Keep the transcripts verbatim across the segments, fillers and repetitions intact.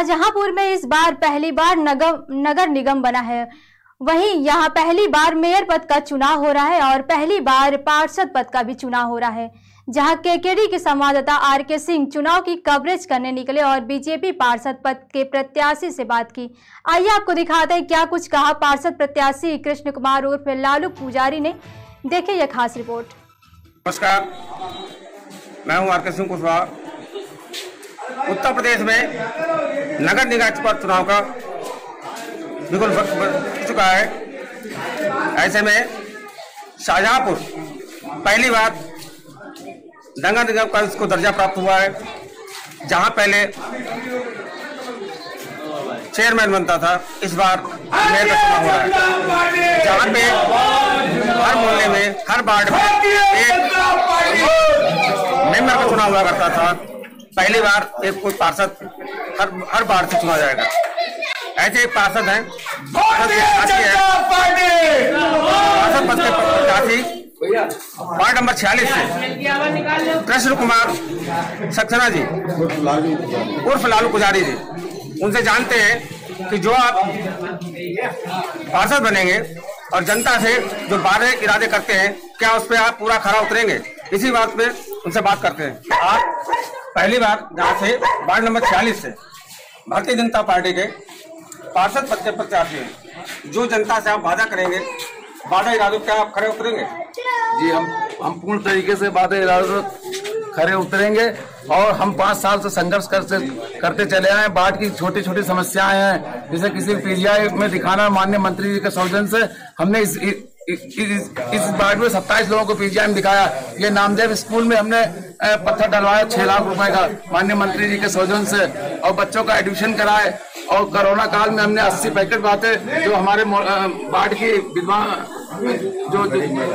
शाहजहांपुर में इस बार पहली बार नगर नगर निगम बना है। वहीं यहां पहली बार मेयर पद का चुनाव हो रहा है और पहली बार पार्षद पद का भी चुनाव हो रहा है। जहां केकेडी के संवाददाता आर के सिंह चुनाव की कवरेज करने निकले और बीजेपी पार्षद पद के प्रत्याशी से बात की। आइए आपको दिखाते हैं क्या कुछ कहा पार्षद प्रत्याशी कृष्ण कुमार उर्फ लालू पुजारी ने। देखे यह खास रिपोर्ट। नमस्कार, मैं हूँ आर के सिंह कुशवाहा। उत्तर प्रदेश में नगर निगम पर चुनाव का बिल्कुल वक्त बन चुका है। ऐसे में शाहजहांपुर पहली बार नगर निगम का इसको दर्जा प्राप्त हुआ है, जहां पहले चेयरमैन बनता था, इस बार मेयर का चुनाव हो रहा है, जहां पे हर मोहल्ले में हर वार्ड में एक मेंबर का चुनाव हुआ करता था। पहली बार एक कोई पार्षद हर हर वार्ड से चुना जाएगा। ऐसे पार्षद हैं पार्षद पद के प्रत्याशी वार्ड नंबर छियालीस से कृष्ण कुमार सक्सेना जी उर्फ लालू पुजारी जी। उनसे जानते हैं कि जो आप पार्षद बनेंगे और जनता से जो वादे इरादे करते हैं, क्या उस पर आप पूरा खरा उतरेंगे। इसी बात पे उनसे बात करते हैं। आप पहली बार जहाँ से वार्ड नंबर छियालीस से भारतीय जनता पार्टी के पार्षद पद के प्रत्याशी हैं, जो जनता से आप वादा करेंगे, वादा इरादों क्या आप खरे उतरेंगे? जी, हम हम पूर्ण तरीके से वादा इरादों खरे उतरेंगे। और हम पाँच साल से संघर्ष करते करते चले आए। वार्ड की छोटी छोटी समस्याएं हैं, जैसे किसी पीजीआई में दिखाना। माननीय मंत्री जी के सौजन्य से हमने इस इ, इस, इस, इस वार्ड में सत्ताईस लोगों को पीजीआई में दिखाया। ये नामदेव स्कूल में हमने पत्थर डलवाया छह लाख रुपए का, माननीय मंत्री जी के सौजन्य से, और बच्चों का एडमिशन कराए। और कोरोना काल में हमने अस्सी पैकेट बांटे, जो हमारे वार्ड की विधवा जो जो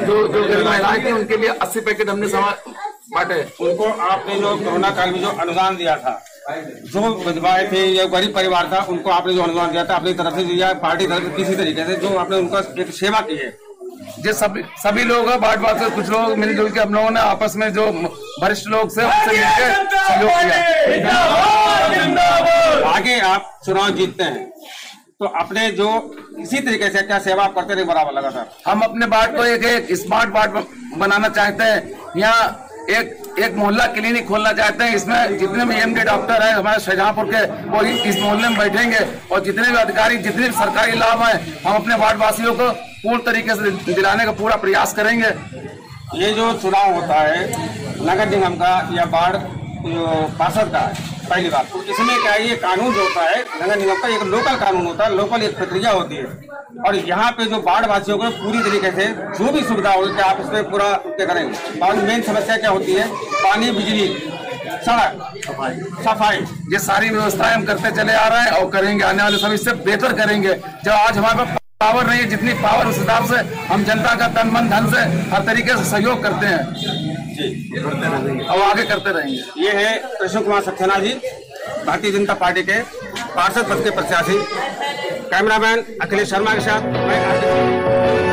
जो गरीब महिलाएं थी उनके लिए अस्सी पैकेट हमने बांटे। उनको आपने जो कोरोना काल में जो अनुदान दिया था, जो विधवाएं थी या गरीब परिवार था, उनको आपने जो अनुदान दिया था अपनी तरफ से दिया, पार्टी तरफ से किसी तरीके से जो आपने उनका एक सेवा की है। जो सभी सभी लोग वार्ड वाले कुछ लोग मिलजुल के हम लोगों ने आपस में जो वरिष्ठ लोग से उनसे मिलकर सहयोग किया। आगे आप चुनाव जीतते हैं तो अपने जो इसी तरीके से क्या सेवा करते रहे बराबर लगा था। हम अपने वार्ड को एक एक स्मार्ट वार्ड बनाना चाहते हैं। यहाँ एक एक मोहल्ला क्लिनिक खोलना चाहते हैं। इसमें जितने भी एम के डॉक्टर हैं हमारे शाहजहांपुर के, वो इस मोहल्ले में बैठेंगे, और जितने भी अधिकारी जितने भी सरकारी लाभ हैं हम अपने वार्ड वासियों को पूर्ण तरीके से दिलाने का पूरा प्रयास करेंगे। ये जो चुनाव होता है नगर निगम का या वार्ड पार्षद का पहली बार, इसमें क्या ये कानून जो होता है नगर निगम का, एक लोकल कानून होता है, लोकल एक प्रक्रिया होती है। और यहाँ पे जो वार्ड वासियों को पूरी तरीके से जो भी सुविधा होगी आप उसमें पूरा करेंगे। और मेन समस्या क्या होती है? पानी, बिजली, सड़क, सफाई, ये सारी व्यवस्थाएं हम करते चले आ रहे हैं और करेंगे। आने वाले समय इससे बेहतर करेंगे। जब आज हमारे पास पावर नहीं है, जितनी पावर उस हिसाब से हम जनता का तन मन धन से हर तरीके से सहयोग करते हैं और आगे करते रहेंगे। ये है अशोक कुमार सक्सेना जी, भारतीय जनता पार्टी के पार्षद पद के प्रत्याशी। कैमरामैन अखिलेश शर्मा के साथ मैं।